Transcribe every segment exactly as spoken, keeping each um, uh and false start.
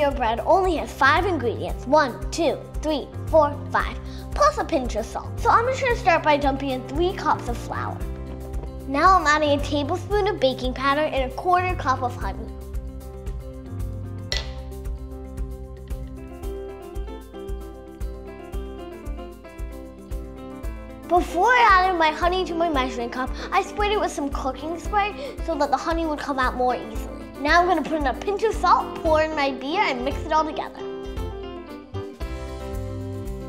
Wheatbread bread only has five ingredients, one, two, three, four, five, plus a pinch of salt. So I'm just gonna start by dumping in three cups of flour. Now I'm adding a tablespoon of baking powder and a quarter cup of honey. Before I added my honey to my measuring cup, I sprayed it with some cooking spray so that the honey would come out more easily. Now I'm gonna put in a pinch of salt, pour in my beer, and mix it all together.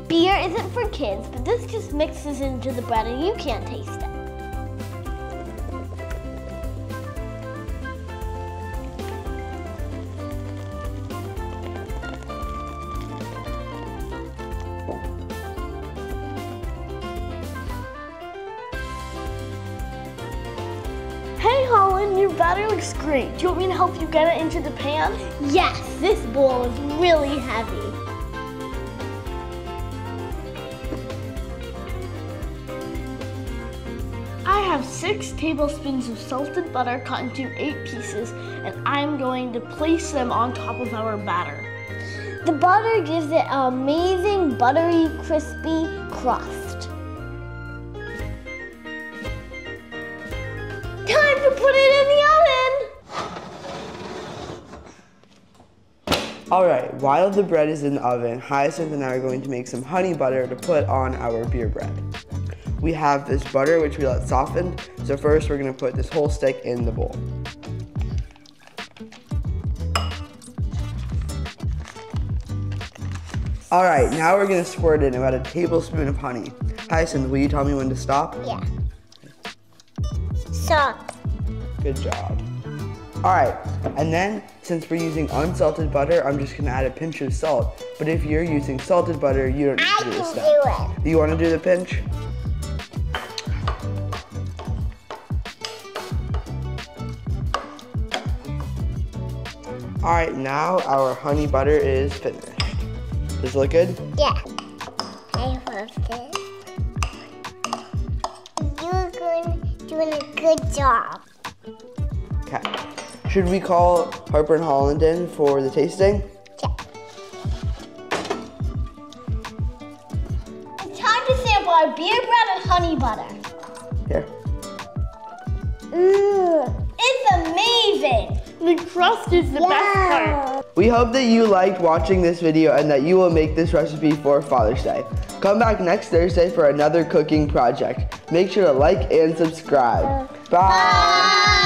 Beer isn't for kids, but this just mixes into the bread and you can't taste it. Hey Holland, your batter looks great. Do you want me to help you get it into the pan? Yes, this bowl is really heavy. I have six tablespoons of salted butter cut into eight pieces, and I'm going to place them on top of our batter. The butter gives it an amazing buttery, crispy crust. Time to put it in the oven! Alright, while the bread is in the oven, Hyacinth and I are going to make some honey butter to put on our beer bread. We have this butter which we let soften, so first we're going to put this whole stick in the bowl. Alright, now we're going to squirt in about a tablespoon of honey. Hyacinth, will you tell me when to stop? Yeah. Stop. Good job. All right, and then since we're using unsalted butter, I'm just gonna add a pinch of salt. But if you're using salted butter, you don't need to do this stuff. I can do it. You wanna do the pinch? All right, now our honey butter is finished. Does it look good? Yeah, I love this. Doing a good job. Okay. Should we call Harper and Holland in for the tasting? Yeah. It's time to sample our beer bread and honey butter. Here. Mmm. It's amazing. The crust is the yeah. best part. We hope that you liked watching this video and that you will make this recipe for Father's Day. Come back next Thursday for another cooking project. Make sure to like and subscribe. Bye! Bye.